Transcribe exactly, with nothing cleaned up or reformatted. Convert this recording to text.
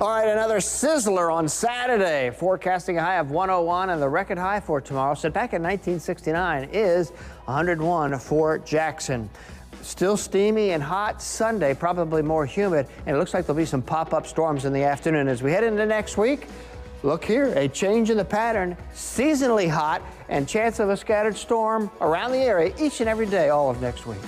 All right, another sizzler on Saturday. Forecasting a high of one oh one, and the record high for tomorrow, set back in nineteen sixty-nine, is one hundred one for Jackson. Still steamy and hot Sunday, probably more humid, and it looks like there'll be some pop-up storms in the afternoon. As we head into next week, look here, a change in the pattern, seasonally hot, and chance of a scattered storm around the area each and every day all of next week.